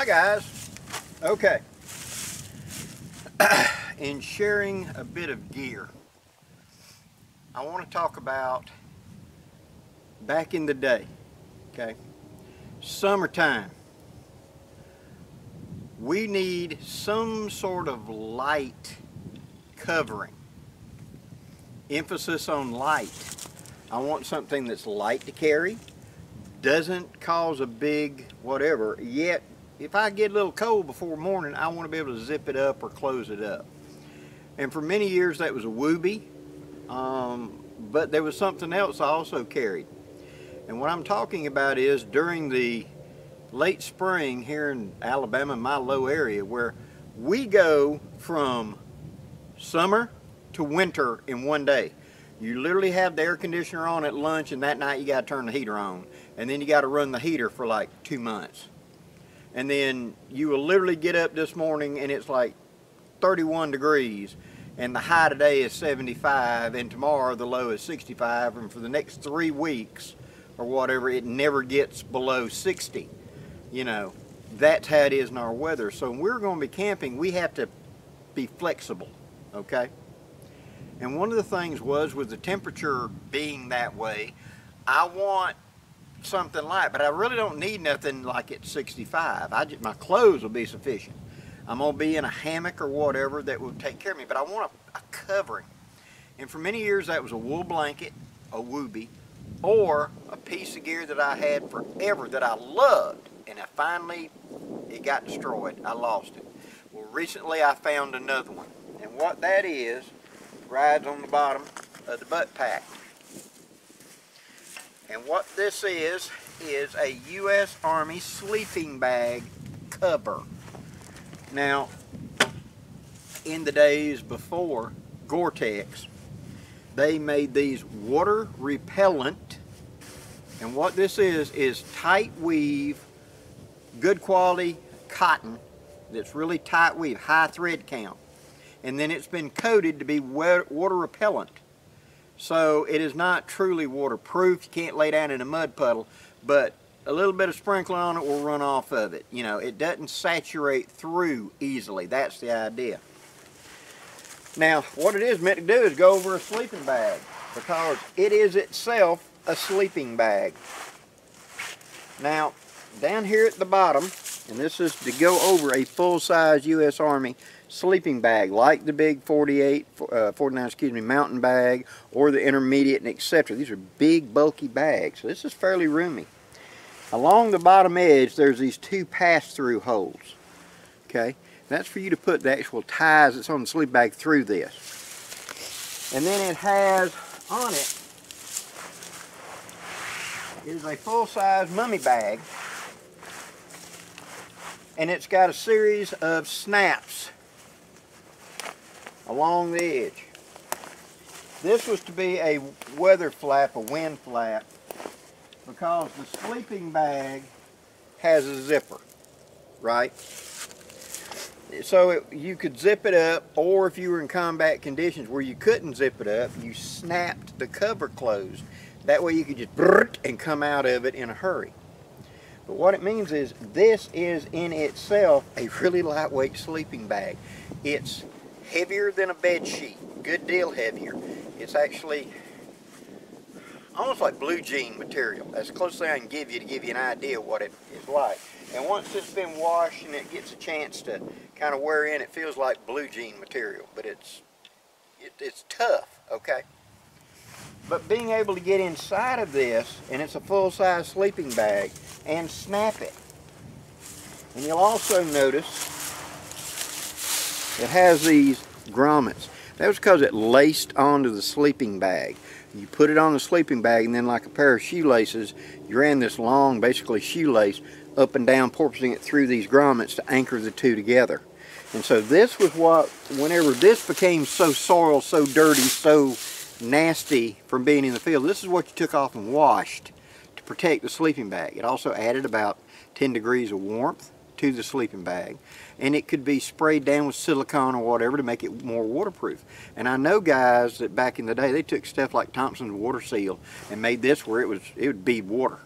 Hi guys. Okay. In sharing a bit of gear, I want to talk about back in the day, okay? Summertime. We need some sort of light covering. Emphasis on light. I want something that's light to carry, doesn't cause a big whatever, yet if I get a little cold before morning, I want to be able to zip it up or close it up. And for many years that was a Woobie, but there was something else I also carried. And what I'm talking about is during the late spring here in Alabama, my low area, where we go from summer to winter in one day. You literally have the air conditioner on at lunch, and that night you got to turn the heater on. And then you got to run the heater for like 2 months. And then you will literally get up this morning and it's like 31 degrees. And the high today is 75, and tomorrow the low is 65. And for the next 3 weeks or whatever, it never gets below 60. You know, that's how it is in our weather. So when we're going to be camping, we have to be flexible, okay? And one of the things was, with the temperature being that way, I want something light, but I really don't need nothing like at 65. My clothes will be sufficient. I'm gonna be in a hammock or whatever that will take care of me, but I want a covering. And for many years that was a wool blanket, a Woobie, or a piece of gear that I had forever that I loved, and I finally, it got destroyed. I lost it. Well, recently I found another one, and what that is, rides on the bottom of the butt pack. And what this is a U.S. Army sleeping bag cover. Now, in the days before Gore-Tex, they made these water repellent. And what this is tight weave, good quality cotton that's really tight weave, high thread count. And then it's been coated to be water repellent. So it is not truly waterproof. You can't lay down in a mud puddle, but a little bit of sprinkling on it will run off of it. You know, it doesn't saturate through easily. That's the idea. Now, what it is meant to do is go over a sleeping bag, because it is itself a sleeping bag. Now, down here at the bottom, and this is to go over a full-size U.S. Army sleeping bag, like the big 49 mountain bag, or the intermediate, and etc. These are big, bulky bags. So this is fairly roomy. Along the bottom edge, there's these two pass-through holes. Okay, that's for you to put the actual ties that's on the sleep bag through this. And then it has on it is a full-size mummy bag, and it's got a series of snaps along the edge. This was to be a weather flap, a wind flap, because the sleeping bag has a zipper, right? So you could zip it up, or if you were in combat conditions where you couldn't zip it up, you snapped the cover closed. That way you could just and come out of it in a hurry. But what it means is, this is in itself a really lightweight sleeping bag. It's heavier than a bed sheet, good deal heavier. It's actually almost like blue jean material. That's the closest thing I can give you to give you an idea of what it is like. And once it's been washed and it gets a chance to kind of wear in, it feels like blue jean material, but it's tough, okay? But being able to get inside of this, and it's a full-size sleeping bag, and snap it. And you'll also notice it has these grommets. That was because it laced onto the sleeping bag. You put it on the sleeping bag, and then like a pair of shoelaces, you ran this long, basically shoelace, up and down, porpoising it through these grommets to anchor the two together. And so this was what, whenever this became so soiled, so dirty, so nasty from being in the field, this is what you took off and washed to protect the sleeping bag. It also added about 10 degrees of warmth to the sleeping bag, and it could be sprayed down with silicone or whatever to make it more waterproof. And I know guys that back in the day, they took stuff like Thompson's Water Seal and made this where it would bead water,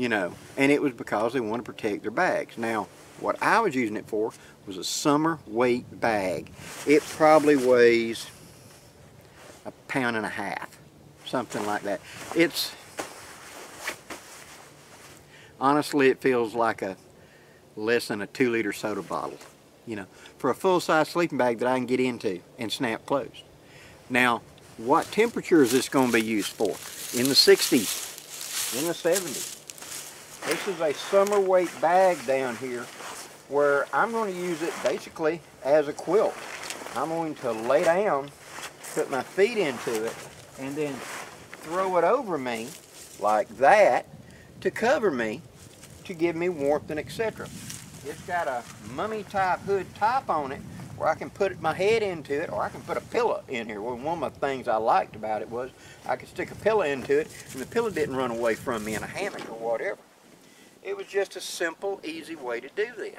you know, and it was because they want to protect their bags. Now, what I was using it for was a summer weight bag. It probably weighs 1.5 pounds, something like that. It's, honestly, it feels like a less than a 2-liter soda bottle, you know, for a full-size sleeping bag that I can get into and snap closed. Now, what temperature is this going to be used for? In the 60s, in the 70s. This is a summer weight bag down here where I'm going to use it basically as a quilt. I'm going to lay down, put my feet into it, and then throw it over me like that to cover me, to give me warmth and etc. It's got a mummy type hood top on it where I can put my head into it, or I can put a pillow in here. Well, one of the things I liked about it was I could stick a pillow into it and the pillow didn't run away from me in a hammock or whatever. It was just a simple, easy way to do this.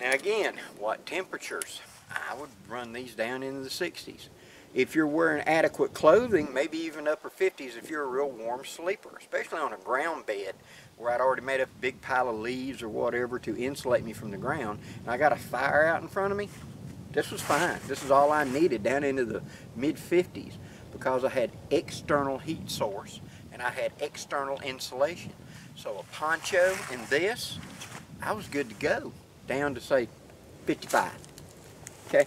Now again, what temperatures? I would run these down into the 60s. If you're wearing adequate clothing, maybe even upper 50s if you're a real warm sleeper, especially on a ground bed where I'd already made up a big pile of leaves or whatever to insulate me from the ground, and I got a fire out in front of me. This was fine. This is all I needed down into the mid-50s because I had external heat source and I had external insulation. So a poncho and this, I was good to go down to, say, 55. Okay.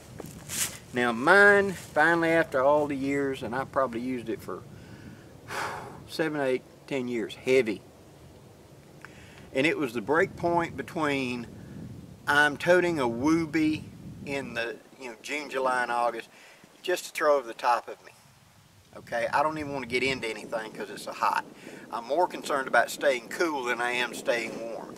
Now mine, finally, after all the years, and I probably used it for 7, 8, 10 years, heavy. And it was the break point between I'm toting a Woobie in the, you know, June, July, and August just to throw over the top of me. Okay, I don't even want to get into anything because it's so hot. I'm more concerned about staying cool than I am staying warm.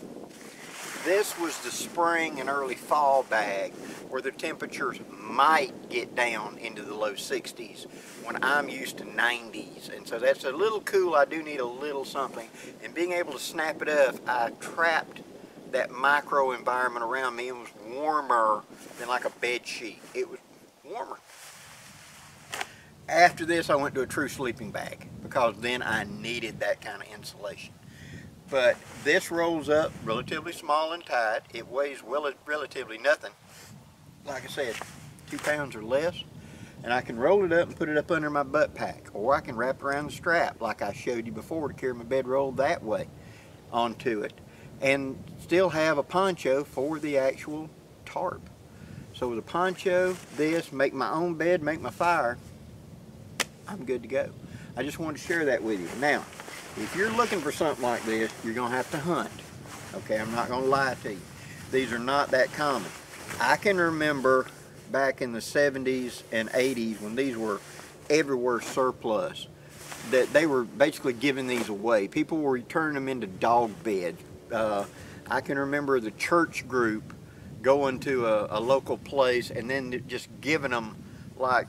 This was the spring and early fall bag where the temperatures might get down into the low 60s when I'm used to 90s. And so that's a little cool. I do need a little something. And being able to snap it up, I trapped that micro environment around me. It was warmer than like a bed sheet. It was warmer. After this, I went to a true sleeping bag because then I needed that kind of insulation. But this rolls up relatively small and tight. It weighs relatively nothing. Like I said, 2 pounds or less. And I can roll it up and put it up under my butt pack. Or I can wrap around the strap like I showed you before to carry my bedroll that way onto it. And still have a poncho for the actual tarp. So with a poncho, this, make my own bed, make my fire, I'm good to go. I just wanted to share that with you. Now, if you're looking for something like this, you're going to have to hunt. Okay, I'm not going to lie to you. These are not that common. I can remember back in the 70s and 80s when these were everywhere surplus, that they were basically giving these away. People were turning them into dog beds. I can remember the church group going to a local place and then just giving them like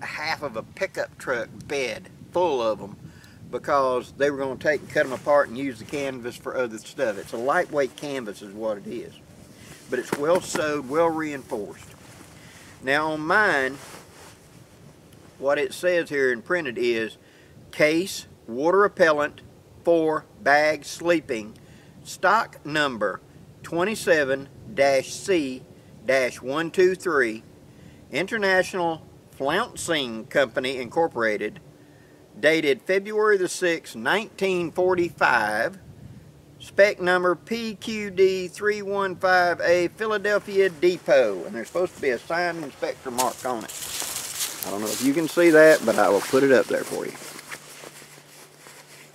a half of a pickup truck bed full of them because they were going to take and cut them apart and use the canvas for other stuff. It's a lightweight canvas is what it is. But it's well sewed, well reinforced. Now on mine, what it says here in printed is case, water repellent, for bag sleeping, stock number 27-C-123, International Flouncing Company Incorporated, dated February the 6th, 1945, spec number PQD315A, Philadelphia Depot. And there's supposed to be a signed inspector mark on it. I don't know if you can see that, but I will put it up there for you.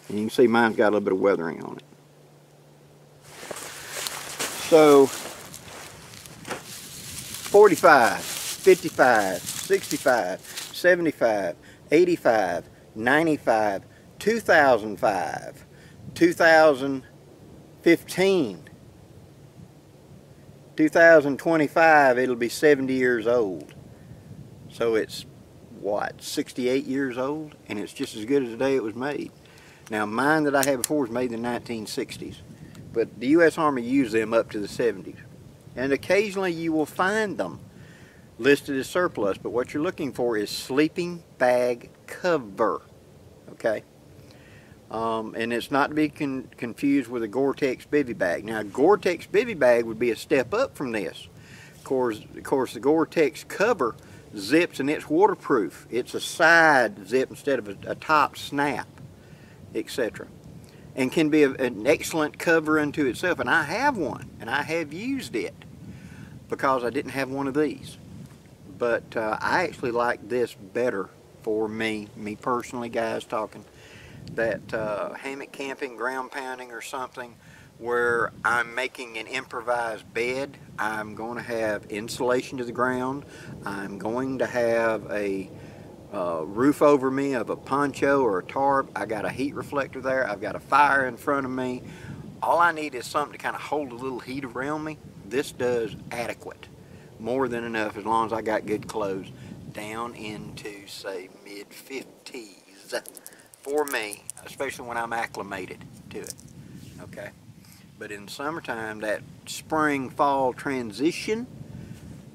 And you can see mine's got a little bit of weathering on it. So, 45, 55, 65, 75, 85, 95, 2005, 2015, 2025, it'll be 70 years old. So it's, what, 68 years old? And it's just as good as the day it was made. Now, mine that I had before was made in the 1960s. But the U.S. Army used them up to the 70s. And occasionally you will find them listed as surplus. But what you're looking for is sleeping bag cover. Okay? And it's not to be confused with a Gore-Tex bivy bag. Now, a Gore-Tex bivy bag would be a step up from this. Of course, the Gore-Tex cover zips and it's waterproof. It's a side zip instead of a top snap, etc. And can be an excellent cover unto itself. And I have one, and I have used it because I didn't have one of these. But I actually like this better for me personally, guys, talking. That hammock camping, ground pounding or something where I'm making an improvised bed, I'm going to have insulation to the ground, I'm going to have a roof over me of a poncho or a tarp, I got a heat reflector there, I've got a fire in front of me. All I need is something to kind of hold a little heat around me. This does adequate, more than enough, as long as I got good clothes, down into, say, mid-50s. For me, especially when I'm acclimated to it, okay? But in the summertime, that spring-fall transition,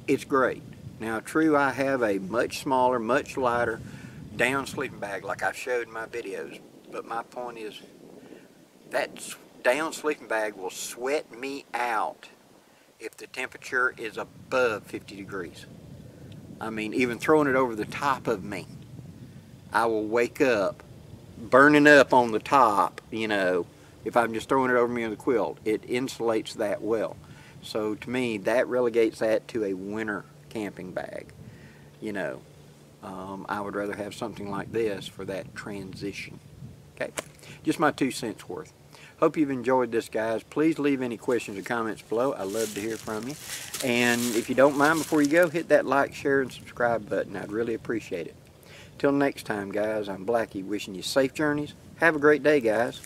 it's great. Now, true, I have a much smaller, much lighter down sleeping bag like I showed in my videos, but my point is that down sleeping bag will sweat me out if the temperature is above 50 degrees. I mean, even throwing it over the top of me, I will wake up burning up on the top, you know, if I'm just throwing it over me on the quilt. It insulates that well. So to me, that relegates that to a winter camping bag. You know, I would rather have something like this for that transition. Okay, just my 2 cents worth. Hope you've enjoyed this, guys. Please leave any questions or comments below. I love to hear from you. And if you don't mind, before you go, hit that like, share, and subscribe button. I'd really appreciate it. Till next time, guys, I'm Blackie, wishing you safe journeys. Have a great day, guys.